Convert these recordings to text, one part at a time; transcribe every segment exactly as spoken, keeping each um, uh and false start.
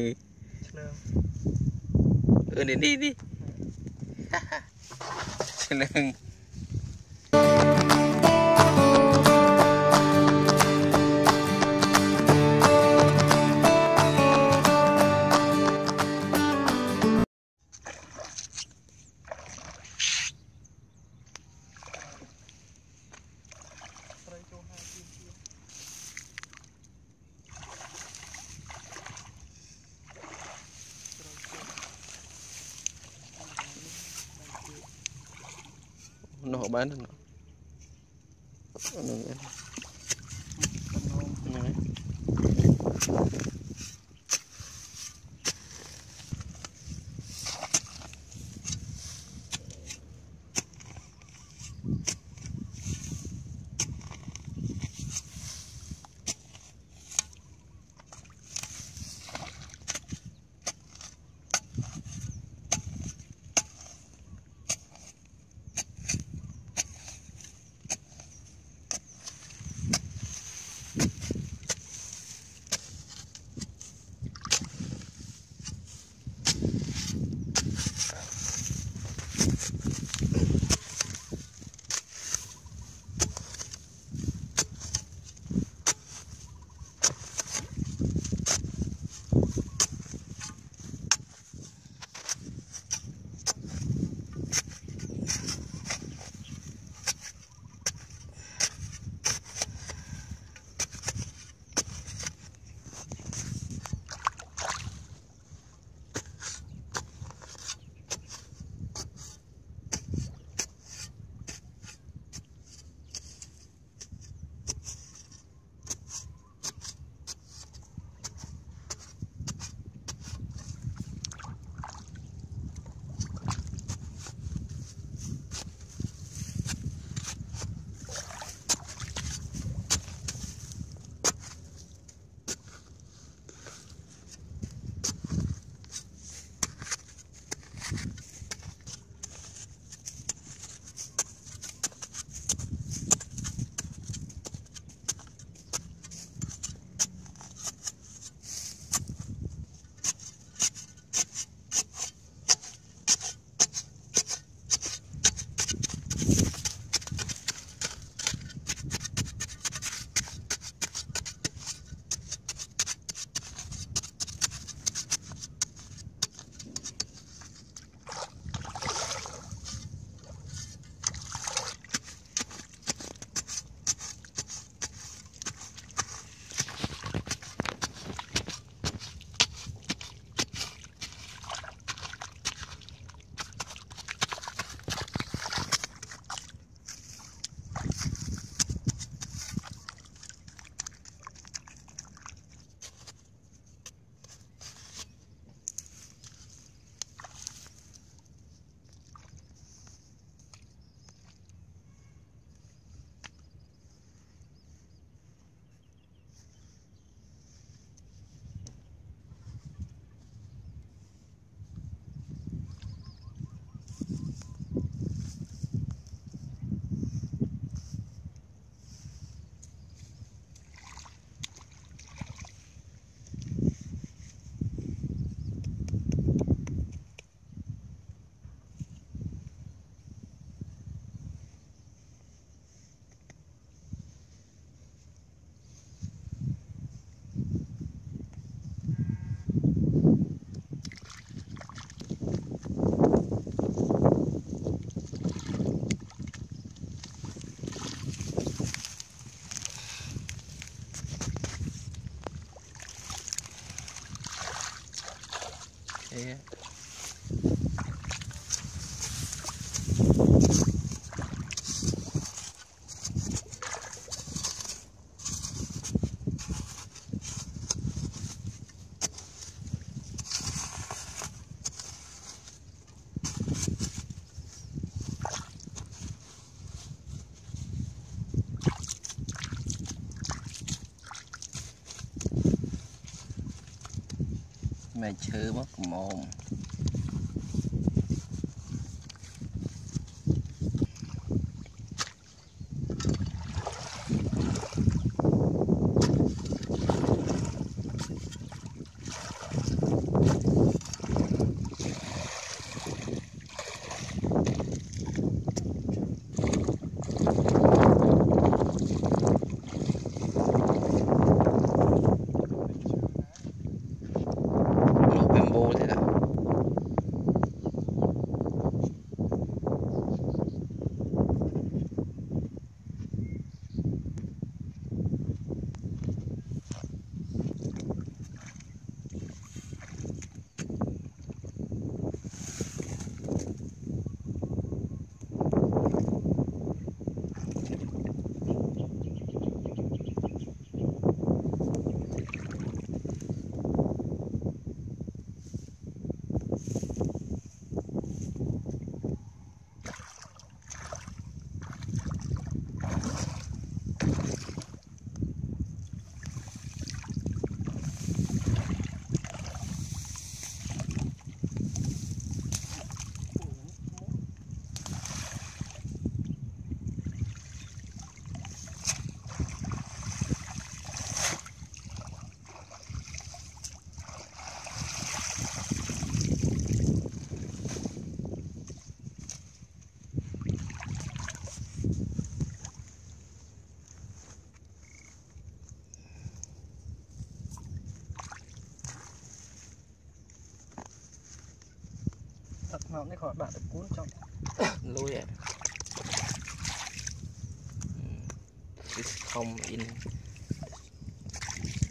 Ini seneng. Nó bán được nó Yeah. Mày chớ mất mồm. họ mới họ bạn được cuốn trong lôi ạ. This come in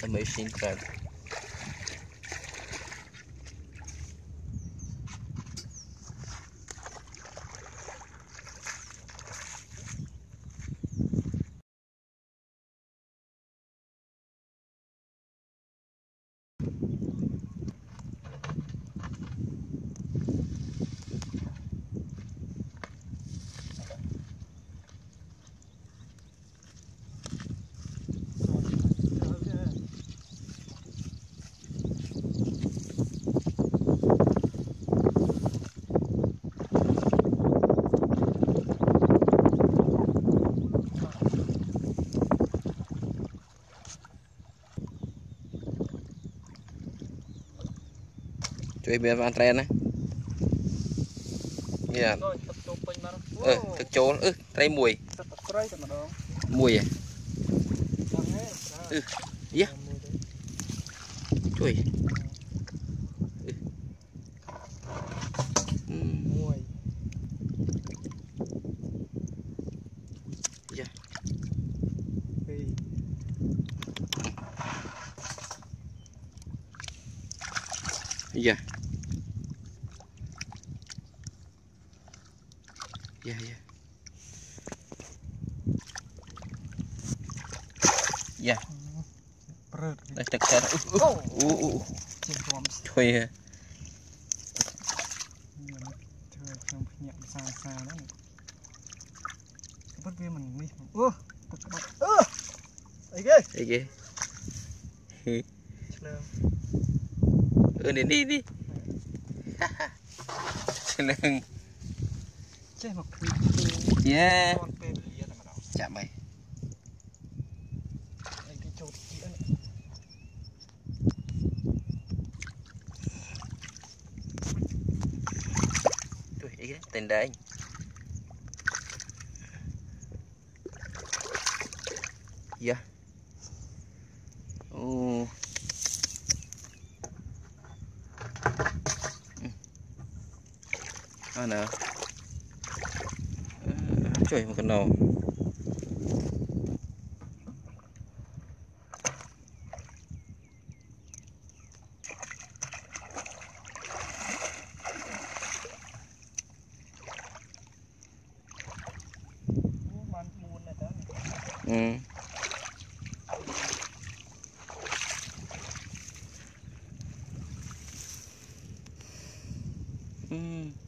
the machine trap. Chui bia vào tren này, yeah. Ừ, thực chốn, ừ, trai mùi, mùi à, ừ, yeah, chui, mùi, yeah, yeah. Yeah, yeah. Yeah. Let's take that. Oh, oh, oh. Thôi. Đi đi đi. Yeah. Chạm mày. Tôi ý tên đấy. Yeah. Oh. Oh no. Chui một con đầu. Ừ. Ừ.